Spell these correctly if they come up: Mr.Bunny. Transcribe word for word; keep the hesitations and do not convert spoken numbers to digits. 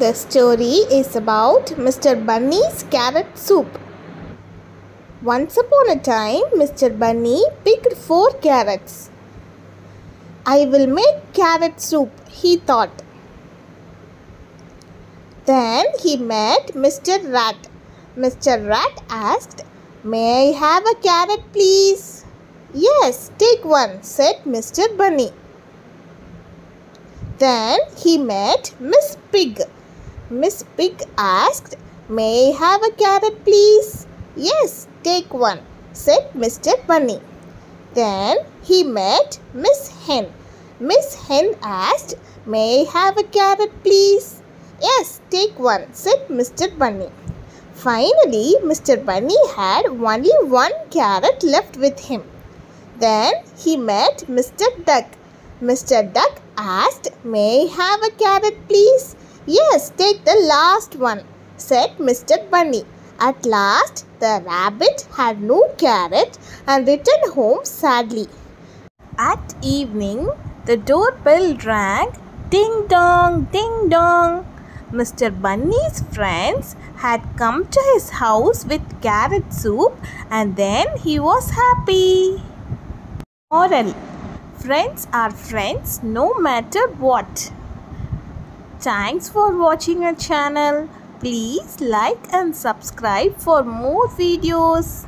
The story is about Mister Bunny's carrot soup. Once upon a time, Mister Bunny picked four carrots. I will make carrot soup, he thought. Then he met Mister Rat. Mister Rat asked, "May I have a carrot, please?" "Yes, take one," said Mister Bunny. Then he met Miss Pig. Miss Pig asked, "May I have a carrot, please?" "Yes, take one," said Mister Bunny. Then he met Miss Hen. Miss Hen asked, "May I have a carrot, please?" "Yes, take one," said Mister Bunny. Finally, Mister Bunny had only one carrot left with him. Then he met Mister Duck. Mister Duck asked, "May I have a carrot, please?" "Yes, take the last one," said Mister Bunny. At last, the rabbit had no carrot and returned home sadly. At evening, the doorbell rang, "Ding dong, ding dong." Mister Bunny's friends had come to his house with carrot soup, and then he was happy. Moral: friends are friends no matter what. Thanks for watching our channel. Please like and subscribe for more videos.